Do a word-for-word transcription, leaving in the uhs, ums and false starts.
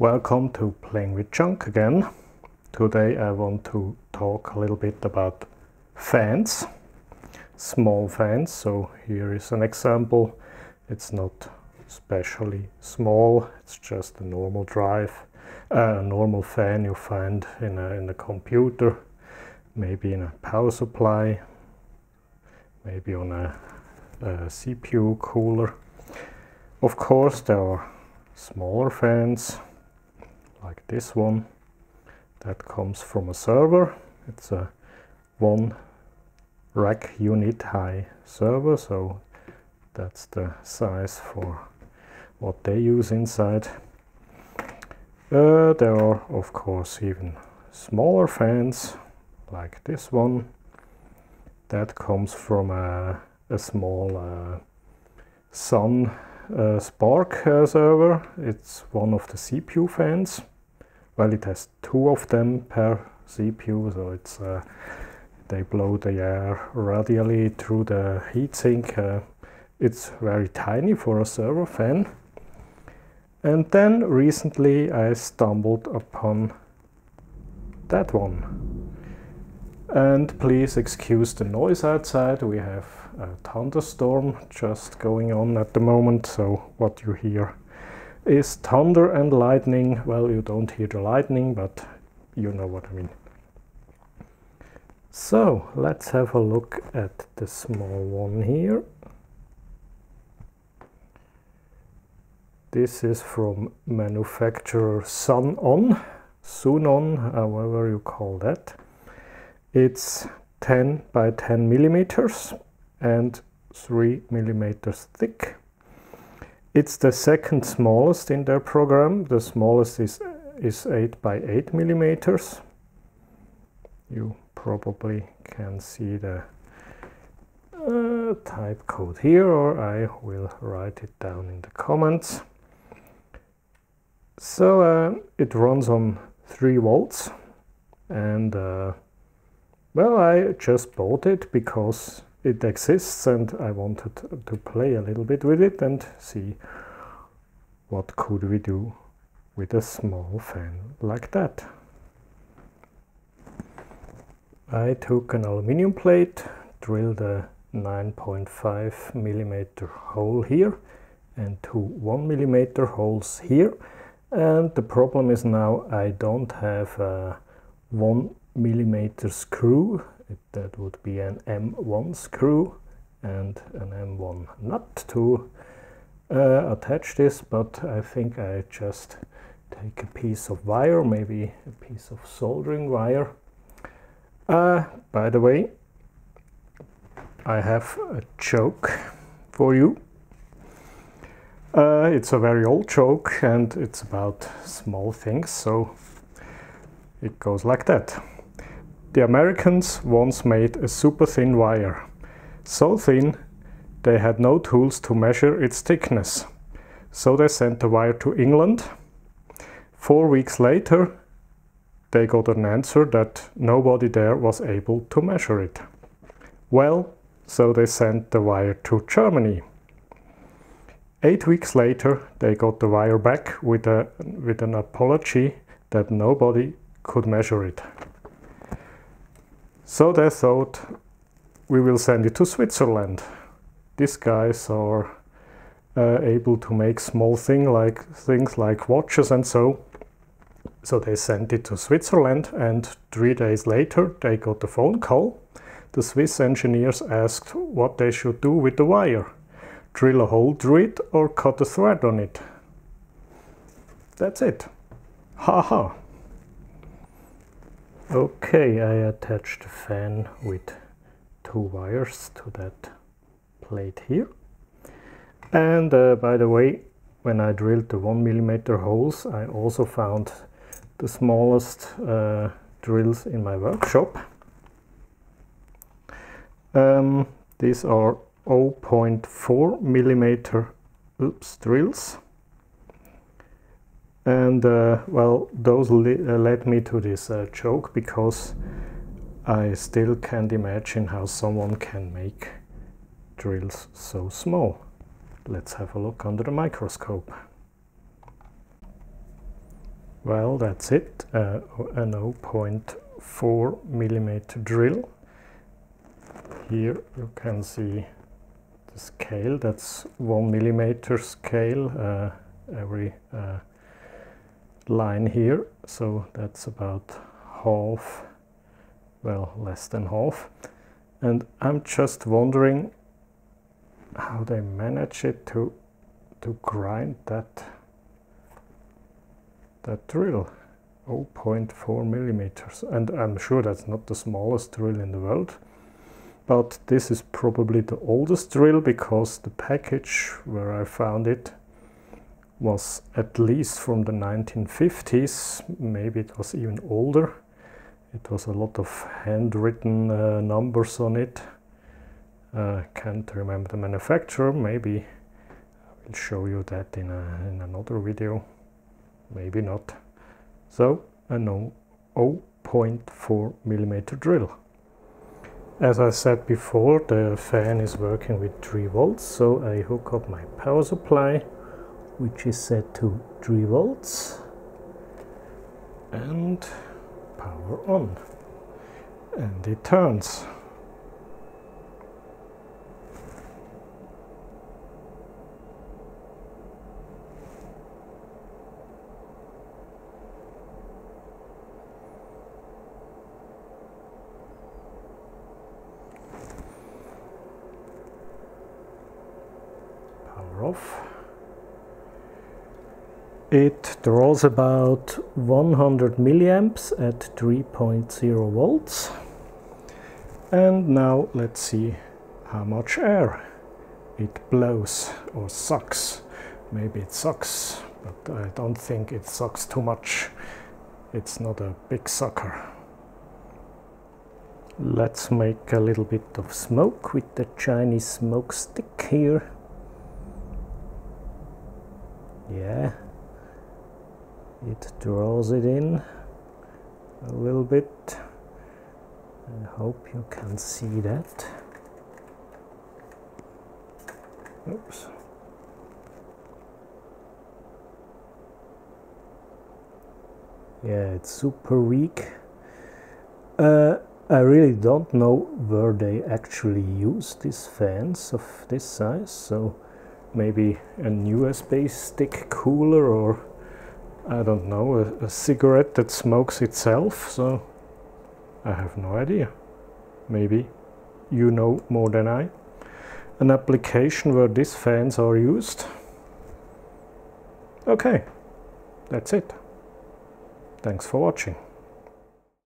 Welcome to Playing With Junk again. Today I want to talk a little bit about fans, small fans. So here is an example. It's not especially small, it's just a normal drive, uh, a normal fan you find in a, in a computer, maybe in a power supply, maybe on a, a C P U cooler. Of course there are smaller fans, like this one, that comes from a server. It's a one rack unit high server, so that's the size for what they use inside. Uh, there are, of course, even smaller fans, like this one, that comes from a, a small uh, Sun uh, Spark uh, server. It's one of the C P U fans. Well, it has two of them per C P U, so it's uh, they blow the air radially through the heatsink. Uh, it's very tiny for a server fan. And then recently I stumbled upon that one. And please excuse the noise outside, we have a thunderstorm just going on at the moment, so what you hear is thunder and lightning. Well, you don't hear the lightning, but you know what I mean. So let's have a look at the small one here. This is from manufacturer Sunon, Sunon, however you call that. It's ten by ten millimeters and three millimeters thick. It's the second smallest in their program. The smallest is, is eight by eight millimeters. You probably can see the uh, type code here, or I will write it down in the comments. So uh, it runs on three volts, and uh, well, I just bought it because it exists and I wanted to play a little bit with it and see what could we do with a small fan like that. I took an aluminium plate, drilled a nine point five millimeter hole here and two one millimeter holes here, and the problem is now I don't have a one millimeter screw. It, that would be an M one screw and an M one nut to uh, attach this, but I think I just take a piece of wire, maybe a piece of soldering wire. Uh, by the way, I have a joke for you. Uh, it's a very old joke and it's about small things, so it goes like that. The Americans once made a super thin wire, so thin they had no tools to measure its thickness. So they sent the wire to England. Four weeks later they got an answer that nobody there was able to measure it. Well, so they sent the wire to Germany. Eight weeks later they got the wire back with, a, with an apology that nobody could measure it. So they thought, we will send it to Switzerland. These guys are uh, able to make small thing like, things like watches and so. So they sent it to Switzerland, and three days later they got a phone call. The Swiss engineers asked what they should do with the wire. Drill a hole through it or cut a thread on it. That's it. Ha ha. Okay, I attached the fan with two wires to that plate here. And uh, by the way, when I drilled the one millimeter holes, I also found the smallest uh, drills in my workshop. Um, these are zero point four millimeter oops, drills. And, uh, well, those li uh, led me to this uh, joke, because I still can't imagine how someone can make drills so small. Let's have a look under the microscope. Well, that's it, uh, a zero point four millimeter drill. Here you can see the scale, that's one millimeter scale, uh, every uh, line here, so that's about half, well, less than half. And I'm just wondering how they manage it to to grind that that drill, zero point four millimeters. And I'm sure that's not the smallest drill in the world, but this is probably the oldest drill, because the package where I found it was at least from the nineteen fifties, maybe it was even older. It was a lot of handwritten uh, numbers on it. Uh, can't remember the manufacturer. Maybe I will show you that in, a, in another video, maybe not. So a zero point four millimeter drill. As I said before, the fan is working with three volts, so I hook up my power supply, which is set to three volts, and power on, and it turns. Power off. It draws about one hundred milliamps at three point zero volts. And now let's see how much air it blows or sucks. Maybe it sucks, but I don't think it sucks too much. It's not a big sucker. Let's make a little bit of smoke with the Chinese smoke stick here. Yeah. It draws it in a little bit. I hope you can see that. Oops. Yeah, it's super weak. Uh, I really don't know where they actually use these fans of this size, so maybe an U S B stick cooler, or I don't know, a, a cigarette that smokes itself, so I have no idea. Maybe you know more than I. An application where these fans are used. Okay, that's it. Thanks for watching.